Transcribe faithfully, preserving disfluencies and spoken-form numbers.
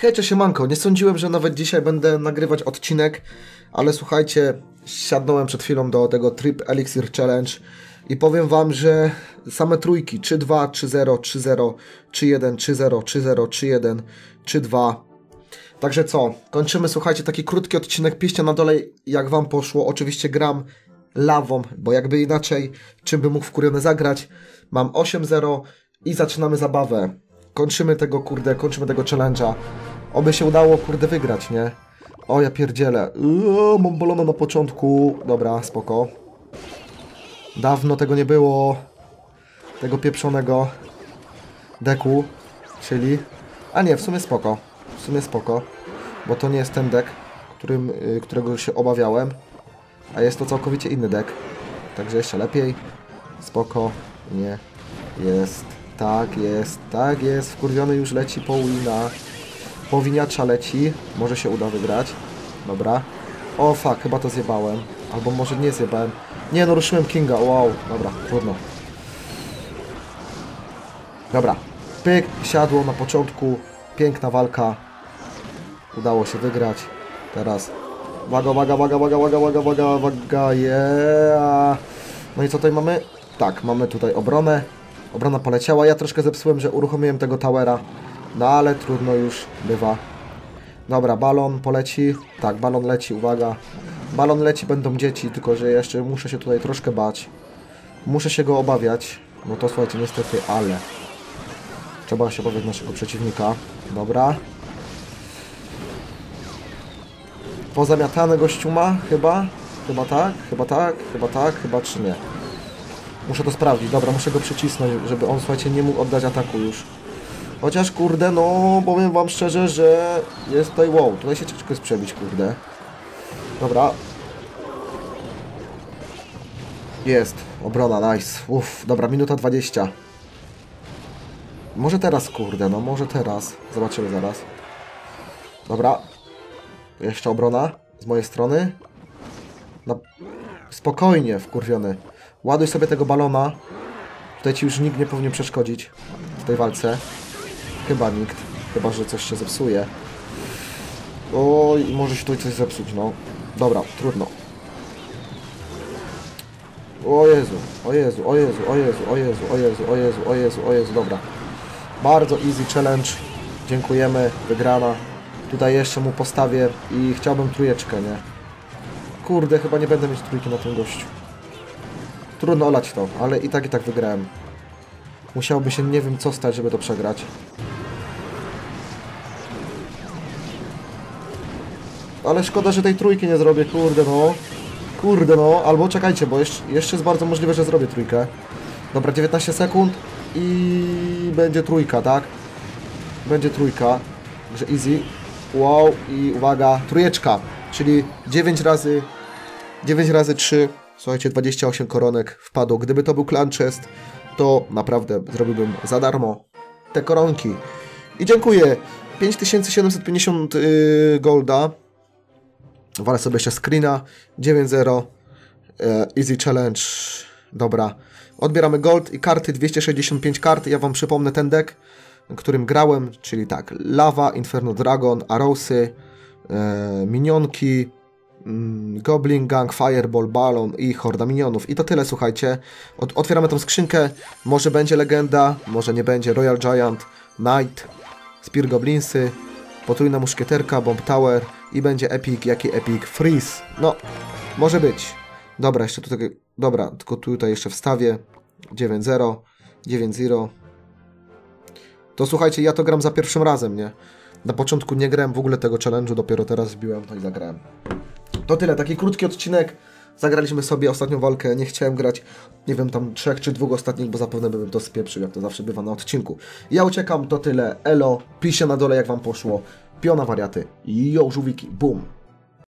Hejcie, siemanko, nie sądziłem, że nawet dzisiaj będę nagrywać odcinek, ale słuchajcie, siadnąłem przed chwilą do tego Trip Elixir Challenge i powiem wam, że same trójki trzy dwa, trzy zero, trzy zero, trzy jeden, trzy zero, trzy zero, trzy jeden, trzy dwa. Także co, kończymy, słuchajcie, taki krótki odcinek, piszcie na dole jak wam poszło, oczywiście gram lawą, bo jakby inaczej, czym bym mógł wkurwiony zagrać. Mam osiem zero i zaczynamy zabawę. Kończymy tego, kurde, kończymy tego challenge'a. Oby się udało, kurde, wygrać, nie? O, ja pierdzielę. Uuu, mam bolono na początku. Dobra, spoko. Dawno tego nie było. Tego pieprzonego deku, czyli... A nie, w sumie spoko. W sumie spoko. Bo to nie jest ten dek, którym, którego się obawiałem. A jest to całkowicie inny dek. Także jeszcze lepiej. Spoko. Nie. Jest... Tak jest, tak jest, wkurwiony już leci po wina. Powiniacza leci, może się uda wygrać. Dobra. O fuck, chyba to zjebałem. Albo może nie zjebałem. Nie, no ruszyłem Kinga, wow. Dobra, trudno. Dobra. Pyk, siadło na początku. Piękna walka. Udało się wygrać. Teraz. Waga, waga, waga, waga, waga, waga, waga, waga, yeah. No i co tutaj mamy? Tak, mamy tutaj obronę. Obrona poleciała, ja troszkę zepsułem, że uruchomiłem tego towera. No ale trudno już bywa. Dobra, balon poleci. Tak, balon leci, uwaga. Balon leci, będą dzieci, tylko że jeszcze muszę się tutaj troszkę bać. Muszę się go obawiać. No to słuchajcie, niestety, ale... Trzeba się obawiać naszego przeciwnika. Dobra. Pozamiatane gościuma, chyba? Chyba tak, chyba tak, chyba tak, chyba czy nie. Muszę to sprawdzić, dobra, muszę go przycisnąć, żeby on, słuchajcie, nie mógł oddać ataku już. Chociaż, kurde, no, powiem wam szczerze, że jest tutaj, wow, tutaj się ciężko jest przebić, kurde. Dobra. Jest, obrona, nice, uff, dobra, minuta dwadzieścia. Może teraz, kurde, no, może teraz, zobaczymy zaraz. Dobra. Jeszcze obrona z mojej strony. No, spokojnie, wkurwiony. Ładuj sobie tego balona. Tutaj ci już nikt nie powinien przeszkodzić w tej walce. Chyba nikt. Chyba, że coś się zepsuje. Oj, może się tutaj coś zepsuć, no. Dobra, trudno. O Jezu, o Jezu, o Jezu, o Jezu, o Jezu, o Jezu, o Jezu, o Jezu, o Jezu, dobra. Bardzo easy challenge. Dziękujemy, wygrana. Tutaj jeszcze mu postawię i chciałbym trójeczkę, nie? Kurde, chyba nie będę mieć trójki na tym gościu. Trudno olać to, ale i tak, i tak wygrałem. Musiałoby się nie wiem co stać, żeby to przegrać. Ale szkoda, że tej trójki nie zrobię, kurde no. Kurde no, albo czekajcie, bo jeszcze, jeszcze jest bardzo możliwe, że zrobię trójkę. Dobra, dziewiętnaście sekund i będzie trójka, tak? Będzie trójka, także easy. Wow, i uwaga, trójeczka, czyli dziewięć razy, dziewięć razy trzy. Słuchajcie, dwadzieścia osiem koronek wpadło. Gdyby to był clan chest, to naprawdę zrobiłbym za darmo te koronki. I dziękuję. pięć tysięcy siedemset pięćdziesiąt yy, golda. Walę sobie jeszcze screena. dziewięć zero. Yy, easy challenge. Dobra. Odbieramy gold i karty. dwieście sześćdziesiąt pięć kart. Ja wam przypomnę ten deck, którym grałem. Czyli tak. Lava, Inferno Dragon, Arrowsy, yy, Minionki. Goblin Gang, Fireball, Balon i horda minionów. I to tyle, słuchajcie. Otwieramy tą skrzynkę. Może będzie legenda, może nie będzie. Royal Giant, Knight, Spear Goblinsy, potrójna muszkieterka, Bomb Tower i będzie epic. Jaki epic? Freeze. No, może być. Dobra, jeszcze tutaj. Dobra, tylko tutaj jeszcze wstawię. dziewięć zero, dziewięć zero. To słuchajcie, ja to gram za pierwszym razem, nie? Na początku nie grałem w ogóle tego challenge'u, dopiero teraz wbiłem to i zagrałem. To tyle, taki krótki odcinek. Zagraliśmy sobie ostatnią walkę, nie chciałem grać, nie wiem, tam trzech czy dwóch ostatnich, bo zapewne bym to spieprzył, jak to zawsze bywa na odcinku. Ja uciekam, to tyle, elo, piszcie na dole jak wam poszło. Piona wariaty, jo, żółwiki, bum.